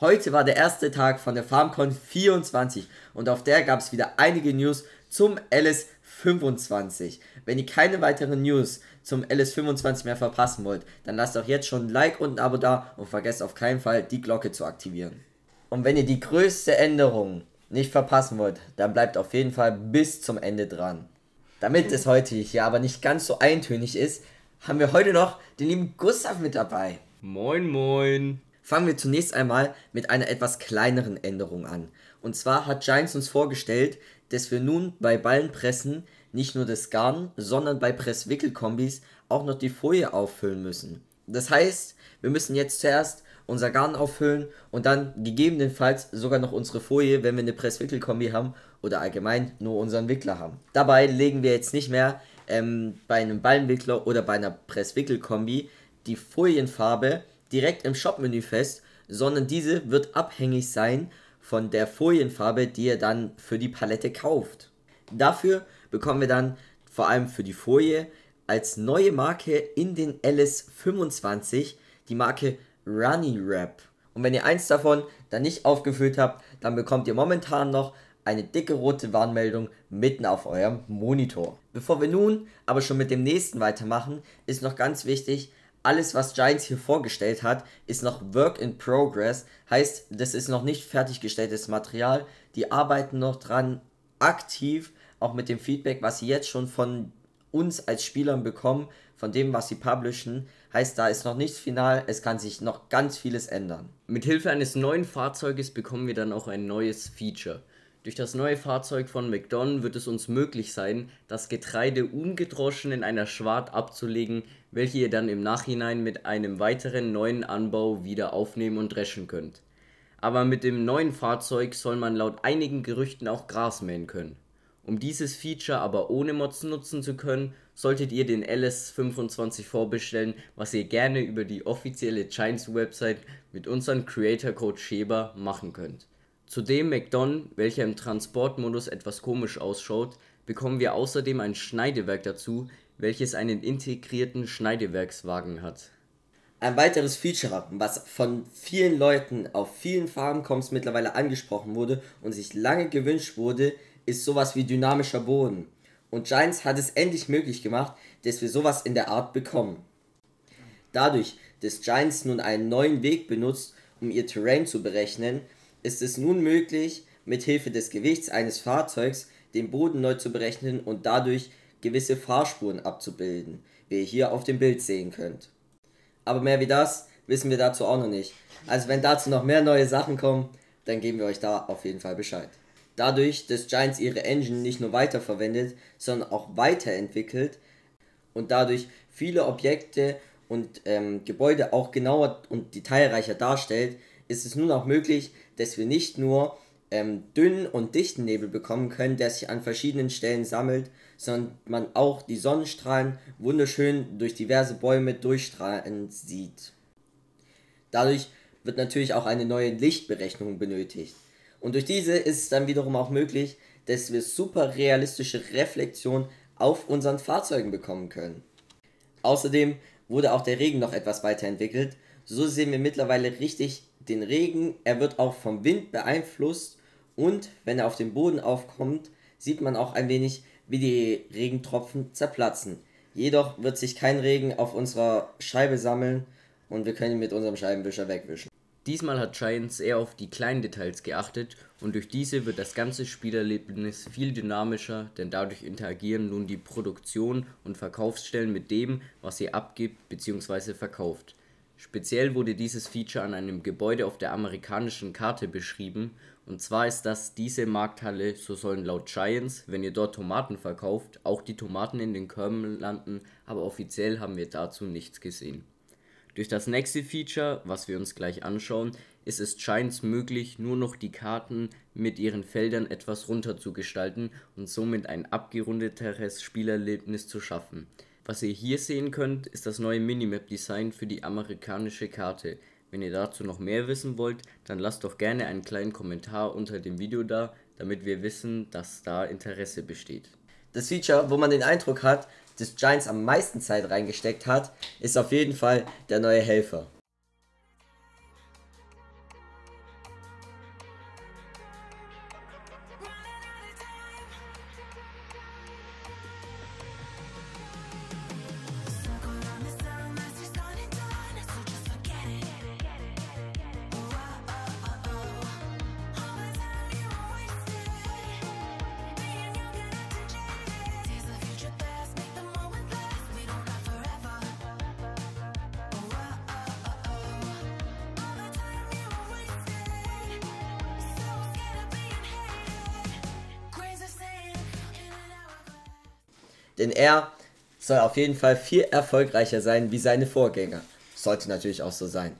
Heute war der erste Tag von der FarmCon24 und auf der gab es wieder einige News zum LS25. Wenn ihr keine weiteren News zum LS25 mehr verpassen wollt, dann lasst doch jetzt schon ein Like und ein Abo da und vergesst auf keinen Fall die Glocke zu aktivieren. Und wenn ihr die größte Änderung nicht verpassen wollt, dann bleibt auf jeden Fall bis zum Ende dran. Damit es heute hier aber nicht ganz so eintönig ist, haben wir heute noch den lieben Gustav mit dabei. Moin moin. Fangen wir zunächst einmal mit einer etwas kleineren Änderung an. Und zwar hat Giants uns vorgestellt, dass wir nun bei Ballenpressen nicht nur das Garn, sondern bei Presswickelkombis auch noch die Folie auffüllen müssen. Das heißt, wir müssen jetzt zuerst unser Garn auffüllen und dann gegebenenfalls sogar noch unsere Folie, wenn wir eine Presswickelkombi haben oder allgemein nur unseren Wickler haben. Dabei legen wir jetzt nicht mehr bei einem Ballenwickler oder bei einer Presswickelkombi die Folienfarbe direkt im Shop-Menü fest, sondern diese wird abhängig sein von der Folienfarbe, die ihr dann für die Palette kauft. Dafür bekommen wir dann vor allem für die Folie als neue Marke in den LS25 die Marke Runny Wrap. Und wenn ihr eins davon dann nicht aufgefüllt habt, dann bekommt ihr momentan noch eine dicke rote Warnmeldung mitten auf eurem Monitor. Bevor wir nun aber schon mit dem nächsten weitermachen, ist noch ganz wichtig, alles was Giants hier vorgestellt hat, ist noch Work in Progress, heißt, das ist noch nicht fertiggestelltes Material, die arbeiten noch dran aktiv, auch mit dem Feedback, was sie jetzt schon von uns als Spielern bekommen, von dem, was sie publishen, heißt, da ist noch nichts final, es kann sich noch ganz vieles ändern. Mit Hilfe eines neuen Fahrzeuges bekommen wir dann auch ein neues Feature. Durch das neue Fahrzeug von McDon wird es uns möglich sein, das Getreide ungedroschen in einer Schwart abzulegen, welche ihr dann im Nachhinein mit einem weiteren neuen Anbau wieder aufnehmen und dreschen könnt. Aber mit dem neuen Fahrzeug soll man laut einigen Gerüchten auch Gras mähen können. Um dieses Feature aber ohne Mods nutzen zu können, solltet ihr den LS25 vorbestellen, was ihr gerne über die offizielle Giants-Website mit unserem Creator-Code Schäber machen könnt. Zudem McDon, welcher im Transportmodus etwas komisch ausschaut, bekommen wir außerdem ein Schneidewerk dazu, welches einen integrierten Schneidewerkswagen hat. Ein weiteres Feature, was von vielen Leuten auf vielen FarmCons mittlerweile angesprochen wurde und sich lange gewünscht wurde, ist sowas wie dynamischer Boden. Und Giants hat es endlich möglich gemacht, dass wir sowas in der Art bekommen. Dadurch, dass Giants nun einen neuen Weg benutzt, um ihr Terrain zu berechnen, ist es nun möglich, mithilfe des Gewichts eines Fahrzeugs den Boden neu zu berechnen und dadurch gewisse Fahrspuren abzubilden, wie ihr hier auf dem Bild sehen könnt. Aber mehr wie das wissen wir dazu auch noch nicht. Also wenn dazu noch mehr neue Sachen kommen, dann geben wir euch da auf jeden Fall Bescheid. Dadurch, dass Giants ihre Engine nicht nur weiterverwendet, sondern auch weiterentwickelt und dadurch viele Objekte und Gebäude auch genauer und detailreicher darstellt, ist es nun auch möglich, dass wir nicht nur dünnen und dichten Nebel bekommen können, der sich an verschiedenen Stellen sammelt, sondern man auch die Sonnenstrahlen wunderschön durch diverse Bäume durchstrahlen sieht. Dadurch wird natürlich auch eine neue Lichtberechnung benötigt. Und durch diese ist es dann wiederum auch möglich, dass wir super realistische Reflexionen auf unseren Fahrzeugen bekommen können. Außerdem wurde auch der Regen noch etwas weiterentwickelt. So sehen wir mittlerweile richtig den Regen, er wird auch vom Wind beeinflusst und wenn er auf dem Boden aufkommt, sieht man auch ein wenig, wie die Regentropfen zerplatzen. Jedoch wird sich kein Regen auf unserer Scheibe sammeln und wir können ihn mit unserem Scheibenwischer wegwischen. Diesmal hat Giants eher auf die kleinen Details geachtet und durch diese wird das ganze Spielerlebnis viel dynamischer, denn dadurch interagieren nun die Produktion und Verkaufsstellen mit dem, was ihr abgibt bzw. verkauft. Speziell wurde dieses Feature an einem Gebäude auf der amerikanischen Karte beschrieben und zwar ist das diese Markthalle, so sollen laut Giants, wenn ihr dort Tomaten verkauft, auch die Tomaten in den Körben landen, aber offiziell haben wir dazu nichts gesehen. Durch das nächste Feature, was wir uns gleich anschauen, ist es Giants möglich, nur noch die Karten mit ihren Feldern etwas runter zu gestalten und somit ein abgerundeteres Spielerlebnis zu schaffen. Was ihr hier sehen könnt, ist das neue Minimap-Design für die amerikanische Karte. Wenn ihr dazu noch mehr wissen wollt, dann lasst doch gerne einen kleinen Kommentar unter dem Video da, damit wir wissen, dass da Interesse besteht. Das Feature, wo man den Eindruck hat, dass Giants am meisten Zeit reingesteckt hat, ist auf jeden Fall der neue Helfer. Denn er soll auf jeden Fall viel erfolgreicher sein wie seine Vorgänger. Sollte natürlich auch so sein.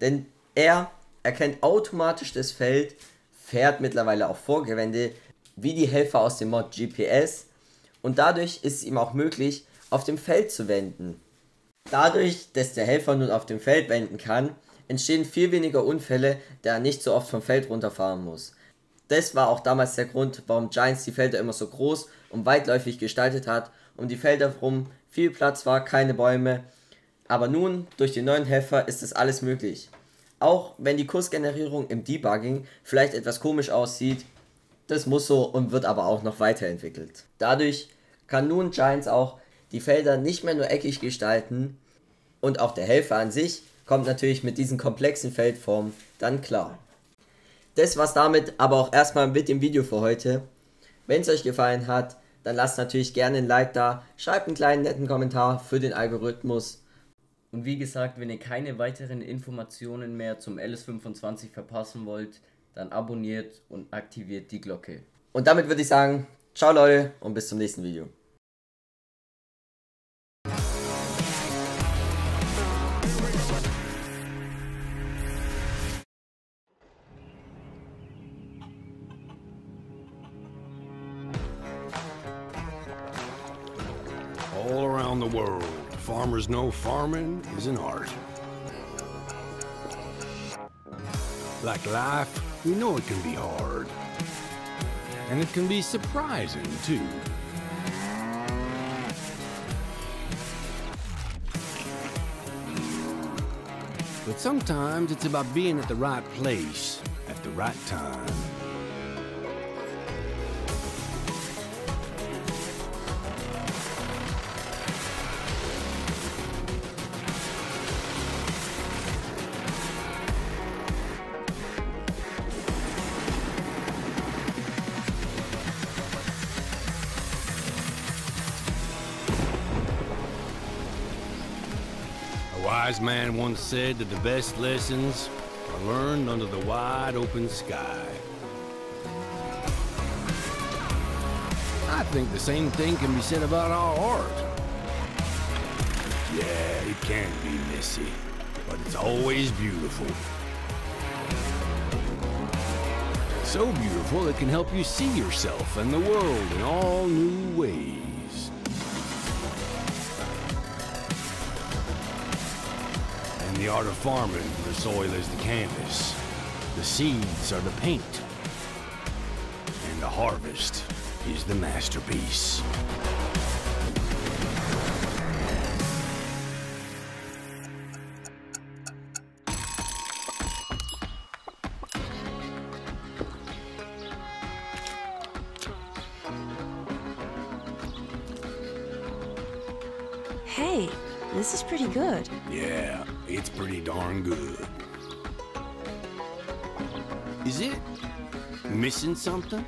Denn er erkennt automatisch das Feld, fährt mittlerweile auch Vorgewende, wie die Helfer aus dem Mod GPS. Und dadurch ist es ihm auch möglich, auf dem Feld zu wenden. Dadurch, dass der Helfer nun auf dem Feld wenden kann, entstehen viel weniger Unfälle, da er nicht so oft vom Feld runterfahren muss. Das war auch damals der Grund, warum Giants die Felder immer so groß und weitläufig gestaltet hat, um die Felder herum viel Platz war, keine Bäume. Aber nun, durch die neuen Helfer ist das alles möglich. Auch wenn die Kursgenerierung im Debugging vielleicht etwas komisch aussieht, das muss so und wird aber auch noch weiterentwickelt. Dadurch kann nun Giants auch die Felder nicht mehr nur eckig gestalten und auch der Helfer an sich kommt natürlich mit diesen komplexen Feldformen dann klar. Das war's damit aber auch erstmal mit dem Video für heute. Wenn es euch gefallen hat, dann lasst natürlich gerne ein Like da, schreibt einen kleinen netten Kommentar für den Algorithmus. Und wie gesagt, wenn ihr keine weiteren Informationen mehr zum LS25 verpassen wollt, dann abonniert und aktiviert die Glocke. Und damit würde ich sagen, ciao Leute und bis zum nächsten Video. All around the world, farmers know farming is an art. Like life, we know it can be hard. And it can be surprising, too. But sometimes it's about being at the right place at the right time. A wise man once said that the best lessons are learned under the wide open sky. I think the same thing can be said about our art. Yeah, it can be messy, but it's always beautiful. So beautiful it can help you see yourself and the world in all new ways. The art of farming, the soil is the canvas, the seeds are the paint, and the harvest is the masterpiece. Hey, this is pretty good. Yeah. It's pretty darn good. Is it missing something?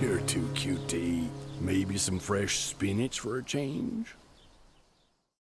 You're too cute to eat. Maybe some fresh spinach for a change?